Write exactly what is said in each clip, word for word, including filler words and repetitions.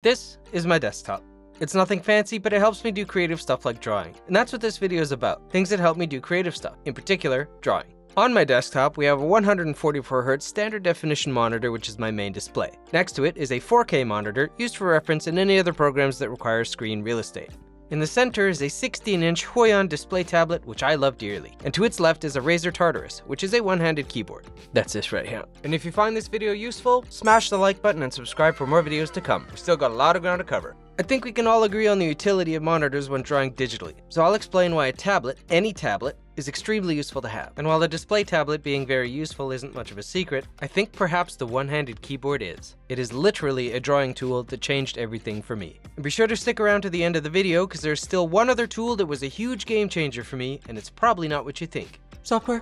This is my desktop. It's nothing fancy, but it helps me do creative stuff like drawing. And that's what this video is about, things that help me do creative stuff, in particular, drawing. On my desktop, we have a one hundred forty-four hertz standard definition monitor, which is my main display. Next to it is a four K monitor, used for reference in any other programs that require screen real estate. In the center is a sixteen inch Huion display tablet, which I love dearly. And to its left is a Razer Tartarus, which is a one-handed keyboard. That's this right here. And if you find this video useful, smash the like button and subscribe for more videos to come. We've still got a lot of ground to cover. I think we can all agree on the utility of monitors when drawing digitally. So I'll explain why a tablet, any tablet, is extremely useful to have. And while the display tablet being very useful isn't much of a secret, I think perhaps the one-handed keyboard is. It is literally a drawing tool that changed everything for me. And be sure to stick around to the end of the video, because there's still one other tool that was a huge game changer for me, and it's probably not what you think. Software.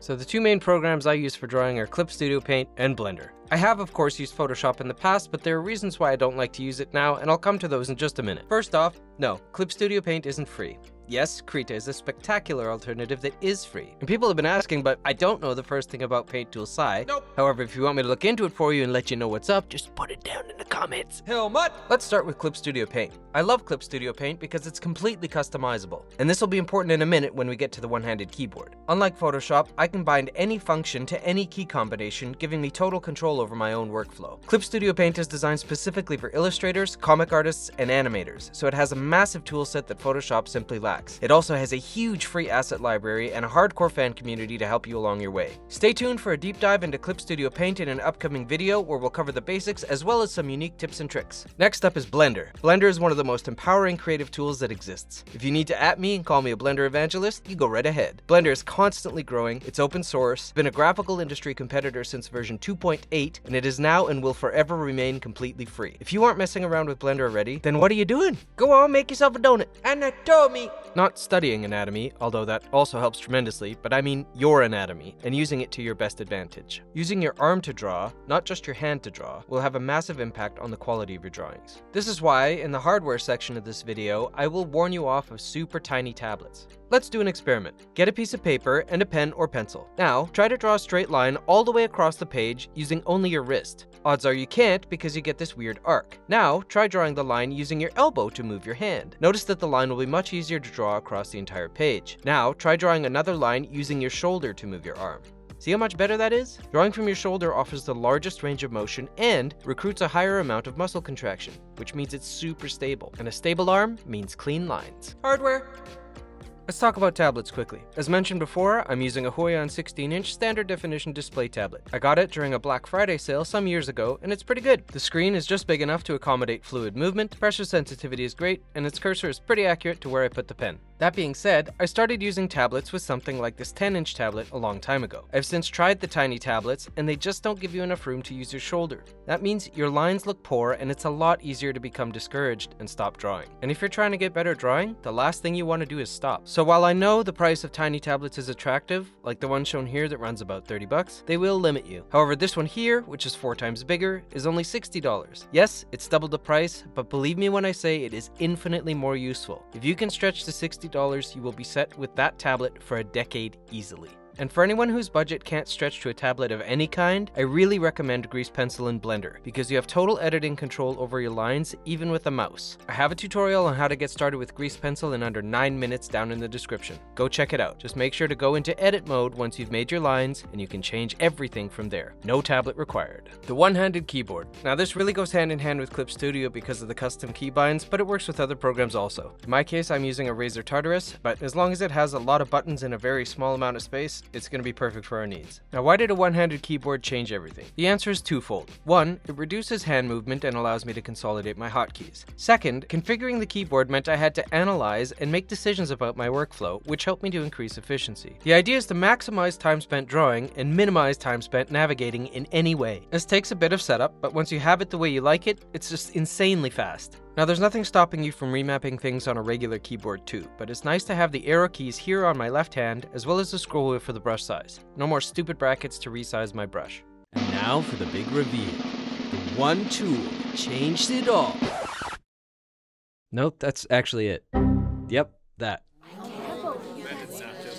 So the two main programs I use for drawing are Clip Studio Paint and Blender. I have, of course, used Photoshop in the past, but there are reasons why I don't like to use it now, and I'll come to those in just a minute. First off, no, Clip Studio Paint isn't free. Yes, Krita is a spectacular alternative that is free. And people have been asking, but I don't know the first thing about Paint Tool Sai. Nope. However, if you want me to look into it for you and let you know what's up, just put it down in the comments. Helmut! Let's start with Clip Studio Paint. I love Clip Studio Paint because it's completely customizable. And this will be important in a minute when we get to the one-handed keyboard. Unlike Photoshop, I can bind any function to any key combination, giving me total control over my own workflow. Clip Studio Paint is designed specifically for illustrators, comic artists, and animators, so it has a massive toolset that Photoshop simply lacks. It also has a huge free asset library and a hardcore fan community to help you along your way. Stay tuned for a deep dive into Clip Studio Paint in an upcoming video where we'll cover the basics as well as some unique tips and tricks. Next up is Blender. Blender is one of the most empowering creative tools that exists. If you need to at me and call me a Blender evangelist, you go right ahead. Blender is constantly growing, it's open source, it's been a graphical industry competitor since version two point eight, and it is now and will forever remain completely free. If you aren't messing around with Blender already, then what are you doing? Go on, make yourself a donut. Anatomy! Not studying anatomy, although that also helps tremendously, but I mean your anatomy, and using it to your best advantage. Using your arm to draw, not just your hand to draw, will have a massive impact on the quality of your drawings. This is why, in the hardware section of this video, I will warn you off of super tiny tablets. Let's do an experiment. Get a piece of paper and a pen or pencil. Now, try to draw a straight line all the way across the page using only your wrist. Odds are you can't, because you get this weird arc. Now, try drawing the line using your elbow to move your hand. Notice that the line will be much easier to draw across the entire page. Now, try drawing another line using your shoulder to move your arm. See how much better that is? Drawing from your shoulder offers the largest range of motion and recruits a higher amount of muscle contraction, which means it's super stable. And a stable arm means clean lines. Hardware. Let's talk about tablets quickly. As mentioned before, I'm using a Huion sixteen inch standard definition display tablet. I got it during a Black Friday sale some years ago, and it's pretty good. The screen is just big enough to accommodate fluid movement, pressure sensitivity is great, and its cursor is pretty accurate to where I put the pen. That being said, I started using tablets with something like this ten inch tablet a long time ago. I've since tried the tiny tablets, and they just don't give you enough room to use your shoulder. That means your lines look poor, and it's a lot easier to become discouraged and stop drawing. And if you're trying to get better drawing, the last thing you want to do is stop. So while I know the price of tiny tablets is attractive, like the one shown here that runs about thirty bucks, they will limit you. However, this one here, which is four times bigger, is only sixty dollars. Yes, it's double the price, but believe me when I say it is infinitely more useful. If you can stretch to sixty dollars, you will be set with that tablet for a decade easily. And for anyone whose budget can't stretch to a tablet of any kind, I really recommend Grease Pencil and Blender, because you have total editing control over your lines, even with a mouse. I have a tutorial on how to get started with Grease Pencil in under nine minutes down in the description. Go check it out. Just make sure to go into edit mode once you've made your lines, and you can change everything from there. No tablet required. The one-handed keyboard. Now this really goes hand in hand with Clip Studio because of the custom keybinds, but it works with other programs also. In my case, I'm using a Razer Tartarus, but as long as it has a lot of buttons and a very small amount of space, it's going to be perfect for our needs. Now, why did a one-handed keyboard change everything? The answer is twofold. One, it reduces hand movement and allows me to consolidate my hotkeys. Second, configuring the keyboard meant I had to analyze and make decisions about my workflow, which helped me to increase efficiency. The idea is to maximize time spent drawing and minimize time spent navigating in any way. This takes a bit of setup, but once you have it the way you like it, it's just insanely fast. Now, there's nothing stopping you from remapping things on a regular keyboard too, but it's nice to have the arrow keys here on my left hand, as well as the scroll wheel for the brush size. No more stupid brackets to resize my brush. And now for the big reveal. The one tool changed it all. Nope, that's actually it. Yep, that.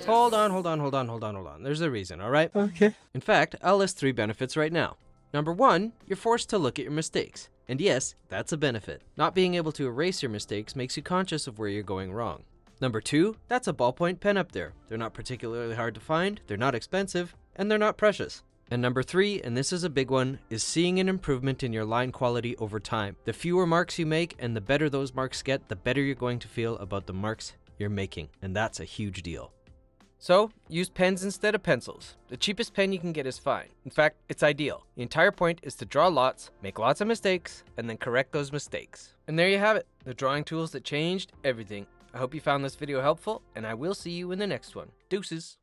Hold on, hold on, hold on, hold on, hold on. There's a reason, all right? Okay. In fact, I'll list three benefits right now. Number one, you're forced to look at your mistakes. And yes, that's a benefit. Not being able to erase your mistakes makes you conscious of where you're going wrong. Number two, that's a ballpoint pen up there. They're not particularly hard to find, they're not expensive, and they're not precious. And number three, and this is a big one, is seeing an improvement in your line quality over time. The fewer marks you make and the better those marks get, the better you're going to feel about the marks you're making, and that's a huge deal. So, use pens instead of pencils. The cheapest pen you can get is fine. In fact, it's ideal. The entire point is to draw lots, make lots of mistakes, and then correct those mistakes. And there you have it, the drawing tools that changed everything. I hope you found this video helpful, and I will see you in the next one. Deuces!